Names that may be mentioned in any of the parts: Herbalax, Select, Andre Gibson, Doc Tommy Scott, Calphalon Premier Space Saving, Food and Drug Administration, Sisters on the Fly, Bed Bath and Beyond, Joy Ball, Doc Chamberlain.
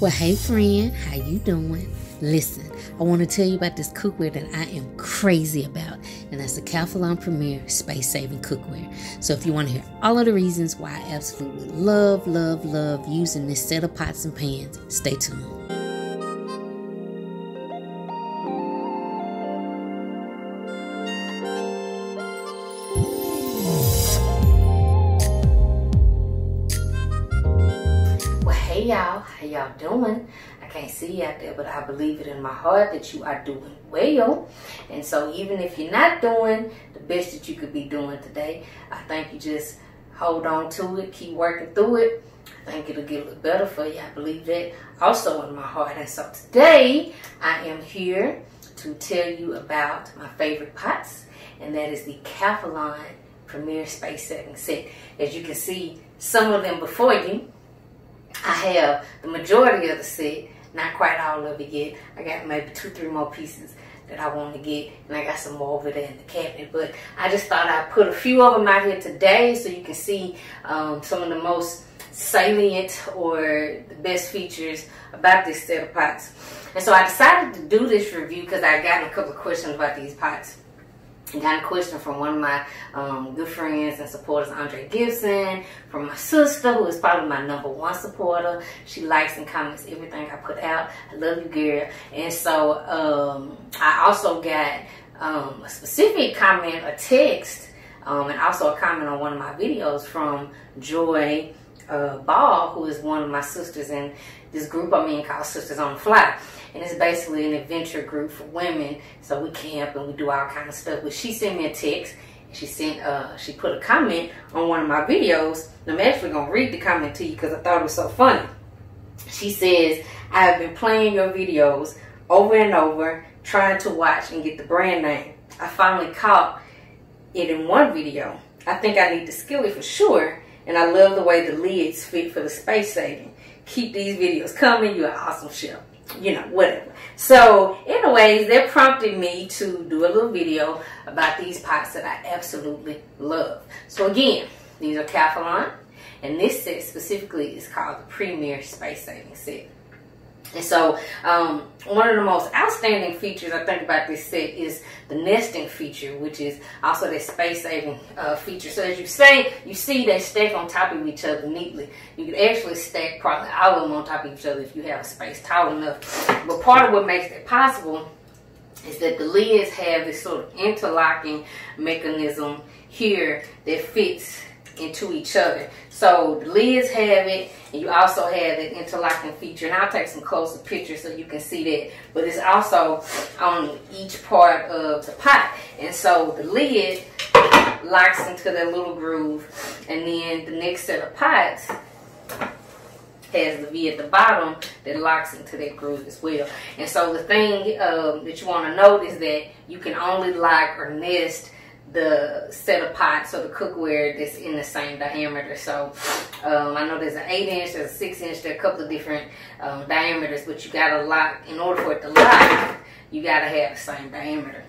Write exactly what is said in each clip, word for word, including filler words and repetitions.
Well, hey friend, how you doing? Listen, I want to tell you about this cookware that I am crazy about, and that's the Calphalon Premier Space Saving Cookware. So if you want to hear all of the reasons why I absolutely love, love, love using this set of pots and pans, stay tuned. Y'all, how y'all doing? I can't see you out there, but I believe it in my heart that you are doing well. And so even if you're not doing the best that you could be doing today, I think you just hold on to it, keep working through it. I think it'll get a little better for you. I believe that also in my heart. And so today I am here to tell you about my favorite pots, and that is the Calphalon Premier Space Saving set. As you can see, some of them before you. I have the majority of the set, not quite all of it yet. I got maybe two, three more pieces that I want to get, and I got some more over there in the cabinet. But I just thought I'd put a few of them out here today so you can see um, some of the most salient or the best features about this set of pots. And so I decided to do this review because I got a couple of questions about these pots. I got a question from one of my um, good friends and supporters, Andre Gibson, from my sister, who is probably my number one supporter. She likes and comments everything I put out. I love you, girl. And so um, I also got um, a specific comment, a text, um, and also a comment on one of my videos from Joy uh, Ball, who is one of my sisters in this group I'm in called Sisters on the Fly. And it's basically an adventure group for women. So we camp and we do all kind of stuff. But she sent me a text, and she sent, uh, she put a comment on one of my videos. And I'm actually gonna read the comment to you because I thought it was so funny. She says, "I have been playing your videos over and over, trying to watch and get the brand name. I finally caught it in one video. I think I need the skillet for sure. And I love the way the lids fit for the space saving. Keep these videos coming. You're an awesome chef." You know, whatever. So anyways, that prompted me to do a little video about these pots that I absolutely love. So again, these are Calphalon, and this set specifically is called the Premier Space Saving Set. And so um, one of the most outstanding features I think about this set is the nesting feature, which is also the space saving uh, feature. So as you say, you see they stack on top of each other neatly. You can actually stack probably all of them on top of each other if you have a space tall enough. But part of what makes that possible is that the lids have this sort of interlocking mechanism here that fits into each other. So the lids have it, and you also have that interlocking feature, and I'll take some closer pictures so you can see that. But it's also on each part of the pot, and so the lid locks into that little groove, and then the next set of pots has the V at the bottom that locks into that groove as well. And so the thing um, that you want to note is that you can only lock or nest the set of pots or the cookware that's in the same diameter. So um, I know there's an eight inch, there's a six inch, there are a couple of different um, diameters, but you gotta lock, in order for it to lock, you gotta have the same diameter.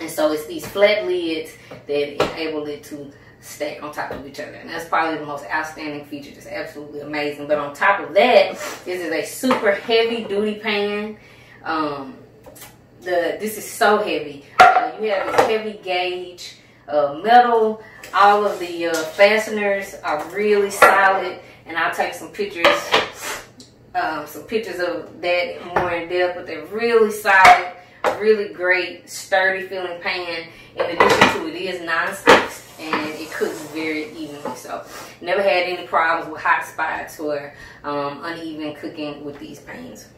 And so it's these flat lids that enable it to stack on top of each other, and that's probably the most outstanding feature. It's absolutely amazing. But on top of that, this is a super heavy duty pan. um, The, this is so heavy. Uh, you have this heavy gauge uh, metal. All of the uh, fasteners are really solid, and I'll take some pictures, um, some pictures of that more in depth. But they're really solid, really great, sturdy feeling pan. In addition to it, it is non-stick, and it cooks very evenly. So never had any problems with hot spots or um, uneven cooking with these pans.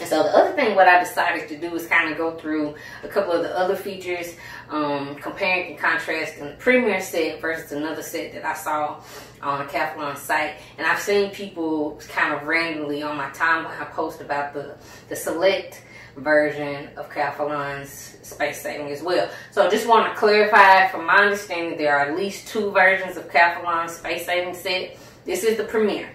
And so the other thing what I decided to do is kind of go through a couple of the other features, um, comparing and contrasting the Premier set versus another set that I saw on Calphalon's site. And I've seen people kind of randomly on my timeline post about the, the select version of Calphalon's space saving as well. So I just want to clarify, from my understanding, there are at least two versions of Calphalon's space saving set. This is the Premier,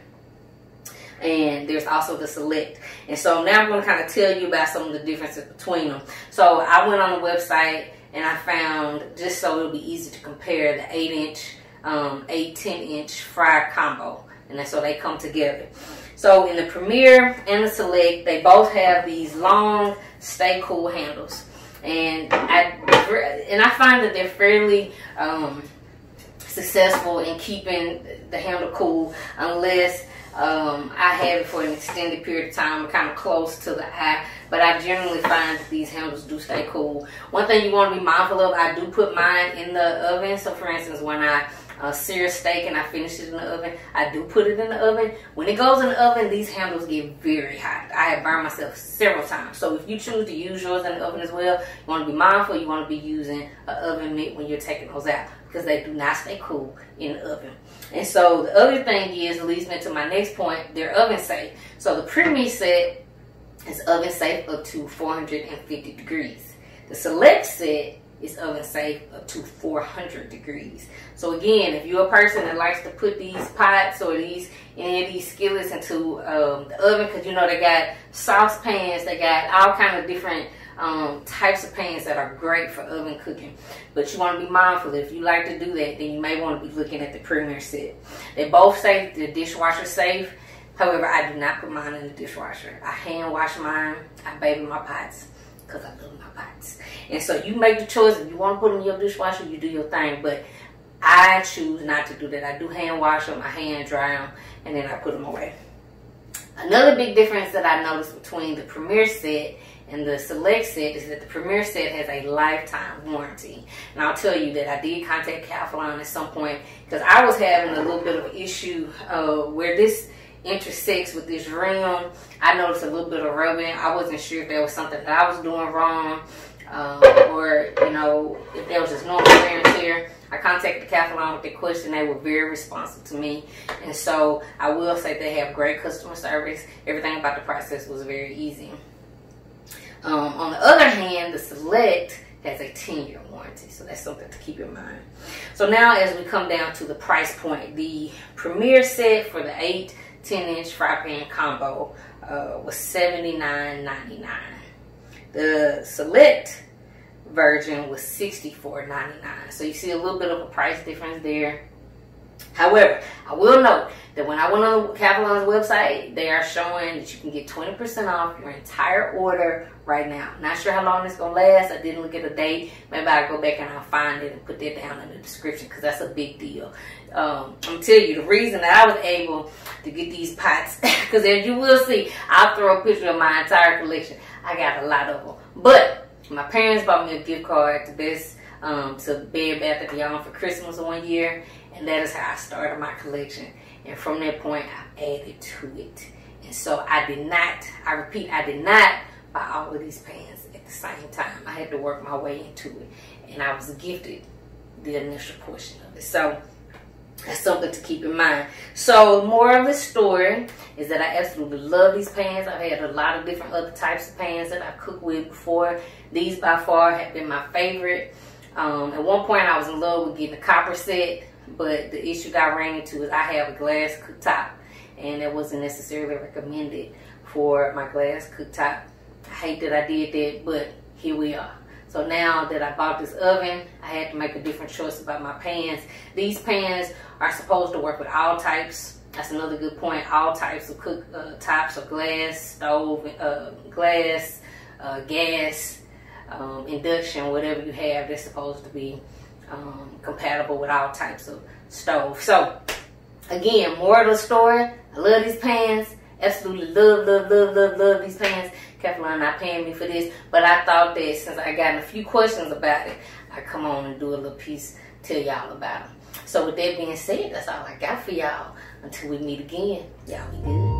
and there's also the select. And so now I'm going to kind of tell you about some of the differences between them. So I went on the website and I found, just so it'll be easy to compare, the eight inch, um, eight, ten inch fry combo. And so they come together. So in the Premier and the Select, they both have these long stay cool handles, and I and I find that they're fairly um, successful in keeping the handle cool, unless um, I have it for an extended period of time, kind of close to the eye. But I generally find that these handles do stay cool. One thing you want to be mindful of, I do put mine in the oven. So for instance, when I Uh, sear steak and I finish it in the oven, I do put it in the oven. When it goes in the oven, these handles get very hot. I have burned myself several times. So if you choose to use yours in the oven as well, you want to be mindful. You want to be using an oven mitt when you're taking those out, because they do not stay cool in the oven. And so the other thing is, it leads me to my next point, they're oven safe. So the Premier set is oven safe up to four hundred fifty degrees. The Select set, it's oven safe up to four hundred degrees. So again, if you're a person that likes to put these pots or these any of these skillets into um, the oven, because you know they got saucepans, they got all kind of different um, types of pans that are great for oven cooking. But you want to be mindful, if you like to do that, then you may want to be looking at the Premier set. They both say the dishwasher safe. However, I do not put mine in the dishwasher. I hand wash mine. I baby my pots, because I love my pots. And so you make the choice. If you want to put them in your dishwasher, you do your thing. But I choose not to do that. I do hand wash them, I hand dry them, and then I put them away. Another big difference that I noticed between the Premier set and the Select set is that the Premier set has a lifetime warranty. And I'll tell you that I did contact Calphalon at some point, because I was having a little bit of an issue uh, where this intersects with this rim. I noticed a little bit of rubbing. I wasn't sure if there was something that I was doing wrong, um, or you know, if there was just normal wear and tear. I contacted Calphalon with the question. They were very responsive to me, and so I will say they have great customer service. Everything about the process was very easy. Um, on the other hand, the Select has a ten year warranty, so that's something to keep in mind. So now, as we come down to the price point, the Premier set for the eight ten inch fry pan combo uh, was seventy-nine ninety-nine. The Select version was sixty-four ninety-nine. So you see a little bit of a price difference there. However, I will note that when I went on Calphalon's website, they are showing that you can get twenty percent off your entire order right now. Not sure how long it's going to last. I didn't look at a date. Maybe I'll go back and I'll find it and put that down in the description, because that's a big deal. Um, I'm telling you, the reason that I was able to get these pots, because as you will see, I'll throw a picture of my entire collection. I got a lot of them. But my parents bought me a gift card to this, um, to Bed Bath and Beyond for Christmas one year. And that is how I started my collection. And from that point, I added to it. And so I did not, I repeat, I did not buy all of these pans at the same time. I had to work my way into it. And I was gifted the initial portion of it. So that's something to keep in mind. So more of the story is that I absolutely love these pans. I've had a lot of different other types of pans that I've cooked with before. These by far have been my favorite. Um, at one point, I was in love with getting a copper set. But the issue I ran into is I have a glass cooktop, and that wasn't necessarily recommended for my glass cooktop. I hate that I did that, but here we are. So now that I bought this oven, I had to make a different choice about my pans. These pans are supposed to work with all types. That's another good point. All types of cook uh, tops of glass, stove, uh, glass, uh, gas, um, induction, whatever you have, they're supposed to be Um, compatible with all types of stove. So again, more of the story, I love these pans. Absolutely love, love, love, love, love these pans. Calphalon not paying me for this, but I thought that since I gotten a few questions about it, I come on and do a little piece, tell y'all about them. So with that being said, that's all I got for y'all. Until we meet again, y'all be good.